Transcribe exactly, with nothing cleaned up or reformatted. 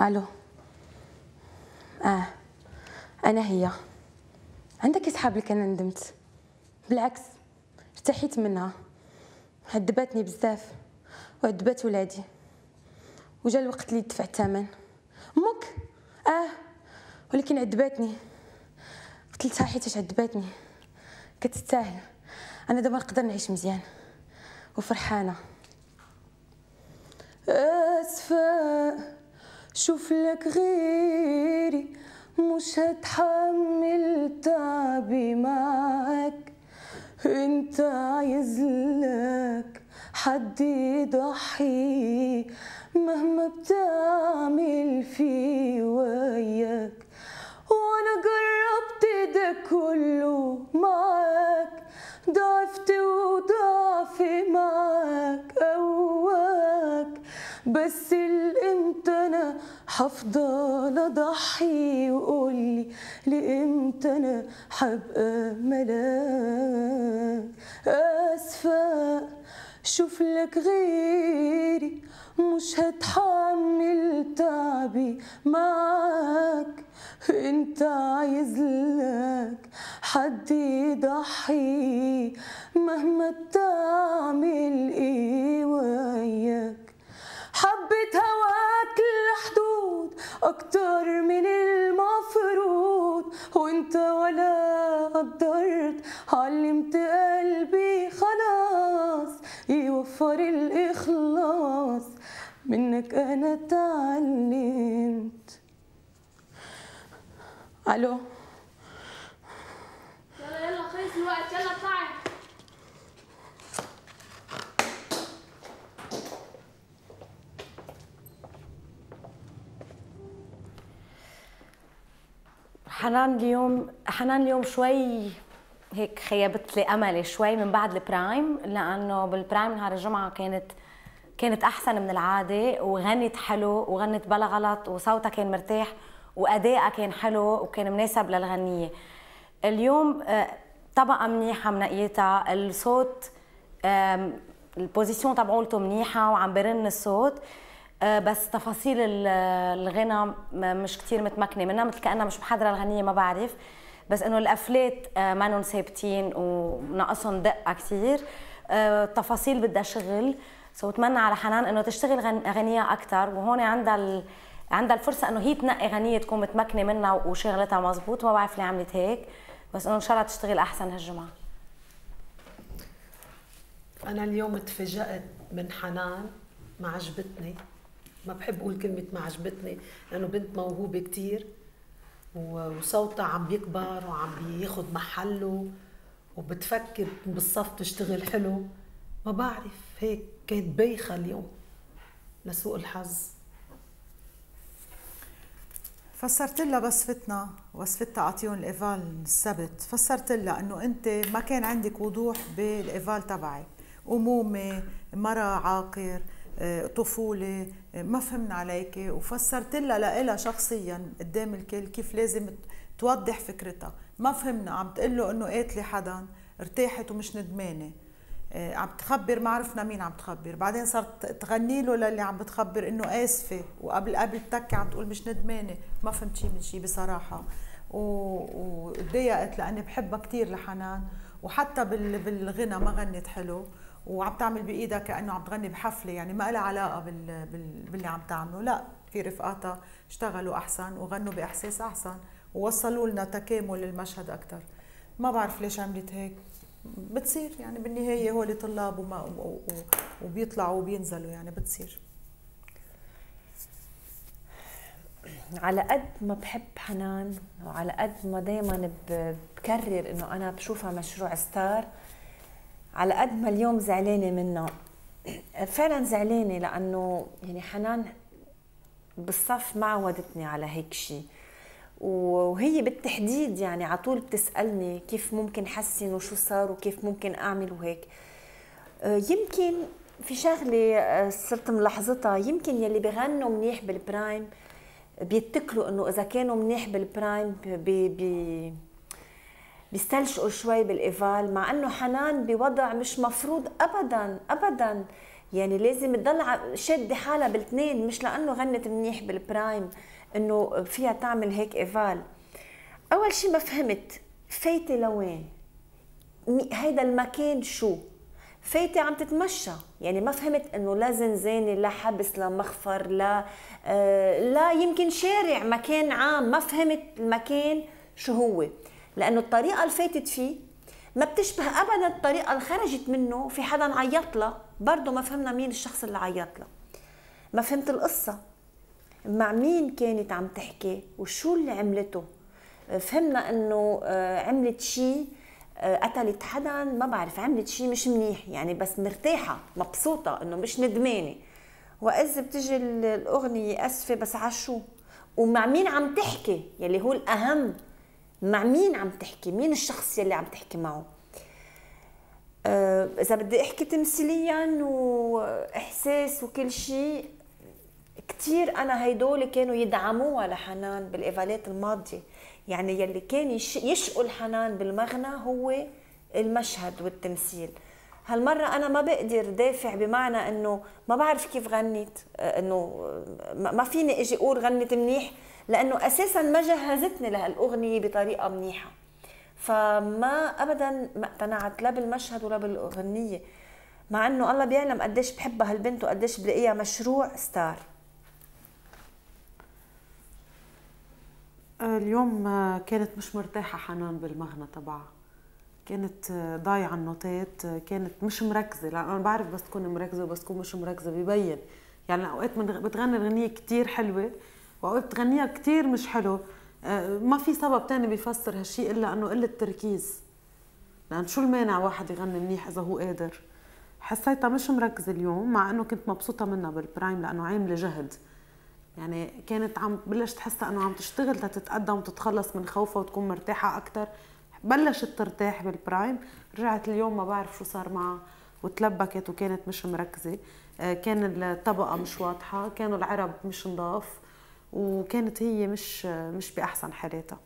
الو. اه انا هي. عندك اصحاب لك. انا ندمت بالعكس، ارتحيت منها، عذباتني بزاف وعذبات ولادي، وجا الوقت اللي دفع الثمن. امك اه ولكن عذباتني، قتلتها حيتاش عذباتني. كتستاهل. انا دابا نقدر نعيش مزيان وفرحانه. اسفه شوف لك غيري، مش هتحمل تعبي معاك. انت عايز لك حد يضحي مهما بتعمل فيه وياك، وانا جربت ده كله معاك، ضعفت وضعفي معاك قواك، بس الامتى انا حفضل اضحي، وقولي لامتى انا حبقى ملاك. اسفه شوف لك غيري، مش هتحمل تعبي معاك. انت عايز لك حد يضحي مهما تعمل ايه وياك. حبة هواك لحدود اكتر من المفروض، وانت ولا قدرت علمت قلبي خلاص يوفر الاخلاص. منك انا اتعلمت. الو. يلا يلا خلص الوقت، يلا اطلعي. حنان اليوم حنان اليوم شوي هيك خيبت لي املي شوي من بعد البرايم، لانه بالبرايم نهار الجمعه كانت كانت احسن من العاده، وغنت حلو وغنت بلا غلط، وصوتها كان مرتاح وادائها كان حلو وكان مناسب للغنيه. اليوم طبقه منيحه منقيتها، الصوت البوزيشن تبعولته منيحه وعم برن الصوت، بس تفاصيل الغنى مش كتير متمكنه منها، مثل كانها مش محضره الغنيه، ما بعرف. بس انه القفلات مانن ثابتين وناقصهم دقه كثير، التفاصيل بدها شغل. سو بتمنى على حنان انه تشتغل غنيه اكثر، وهون عندها عندها الفرصه انه هي تنقي غنيه تكون متمكنه منها وشغلتها مزبوط. ما بعرف ليه عملت هيك، بس انه ان شاء الله تشتغل احسن هالجمعه. انا اليوم تفاجأت من حنان، ما عجبتني. ما بحب اقول كلمه ما عجبتني، لانه بنت موهوبه كثير وصوتها عم بيكبر وعم بياخذ محله، وبتفكر بالصف تشتغل حلو. ما بعرف، هيك كانت بايخه اليوم لسوء الحظ. فسرت لها وصفتنا، وصفتها اعطيهم الايفال السبت، فسرت لها انه انت ما كان عندك وضوح بالايفال تبعك، امومه، مرأة عاقر، طفوله، ما فهمنا عليكي، وفسرت لها لها شخصيا قدام الكل كيف لازم توضح فكرتها. ما فهمنا، عم تقول له انه قاتله حدا، ارتاحت ومش ندمانه، عم تخبر ما عرفنا مين عم تخبر. بعدين صارت تغني له للي عم بتخبر انه اسفه، وقبل قبل تكي عم تقول مش ندمانه. ما فهمت شيء من شيء بصراحه، وتضايقت لاني بحبها كثير لحنان، وحتى بالغنى ما غنت حلو، وعم تعمل بايدها كانه عم تغني بحفله، يعني ما لها علاقه بال... بال... باللي عم تعمله. لا، في رفقاتها اشتغلوا احسن وغنوا باحساس احسن، ووصلوا لنا تكامل المشهد اكثر. ما بعرف ليش عملت هيك، بتصير يعني بالنهايه هو اللي طلاب وما... و... و... وبيطلعوا وبينزلوا، يعني بتصير. على قد ما بحب حنان، وعلى قد ما دائما بكرر انه انا بشوفها مشروع ستار، على قد ما اليوم زعلانه منها، فعلا زعلانه، لانه يعني حنان بالصف ما عودتني على هيك شيء، وهي بالتحديد يعني على طول بتسالني كيف ممكن احسن وشو صار وكيف ممكن اعمل وهيك. يمكن في شغله صرت ملاحظتها، يمكن يلي بغنوا منيح بالبرايم بيتكلوا انه اذا كانوا منيح بالبرايم بي بي بيستلجؤوا شوي بالايفال، مع انه حنان بوضع مش مفروض ابدا ابدا يعني لازم تضل شد حالها بالاثنين، مش لانه غنت منيح بالبرايم انه فيها تعمل هيك ايفال. اول شيء ما فهمت فايتة لوين، هيدا المكان شو؟ فايتة عم تتمشى، يعني ما فهمت انه لا زنزانه لا حبس لا مخفر لا آه لا يمكن شارع، مكان عام، ما فهمت المكان شو هو، لانه الطريقه اللي فاتت فيه ما بتشبه ابدا الطريقه اللي خرجت منه. في حدا عيط لها، برضه ما فهمنا مين الشخص اللي عيط لها، ما فهمت القصه مع مين كانت عم تحكي وشو اللي عملته. فهمنا انه عملت شيء، قتلت حدا، ما بعرف، عملت شيء مش منيح يعني، بس مرتاحه مبسوطه انه مش ندمانه. واذ بتجي الاغنيه اسفه، بس عشو ومع مين عم تحكي يلي هو الاهم، مع مين عم تحكي، مين الشخص يلي عم تحكي معه. أه اذا بدي احكي تمثيليا واحساس وكل شيء، كثير انا هيدول كانوا يدعموها لحنان بالايفالات الماضيه، يعني يلي كان يشقل حنان بالمغنى هو المشهد والتمثيل. هالمره انا ما بقدر دافع، بمعنى انه ما بعرف كيف غنت، انه ما فيني اجي اقول غنت منيح لانه اساسا ما جهزتني لهالاغنيه بطريقه منيحه، فما ابدا ما اقتنعت لا بالمشهد ولا بالاغنيه، مع انه الله بيعلم قديش بحبها هالبنت وقديش بلاقيها مشروع ستار. اليوم كانت مش مرتاحه حنان بالمغنى تبعها، كانت ضايعه النوتات، كانت مش مركزه، لأن انا بعرف بس تكون مركزه وبس تكون مش مركزه ببين، يعني اوقات بتغني اغنيه كثير حلوه واوقات بتغنيها كثير مش حلو، ما في سبب ثاني بيفسر هالشيء الا انه قله تركيز، لان شو المانع واحد يغني منيح اذا هو قادر. حسيتها مش مركزه اليوم، مع انه كنت مبسوطه منها بالبرايم لانه عامله جهد، يعني كانت عم بلشت حاسه انه عم تشتغل لتتقدم وتتخلص من خوفها وتكون مرتاحه اكثر، بلشت ترتاح بالبرايم، رجعت اليوم ما بعرف شو صار معها وتلبكت وكانت مش مركزه، كان الطبقه مش واضحه، كانوا العرب مش نضاف، وكانت هي مش مش باحسن حالاتها.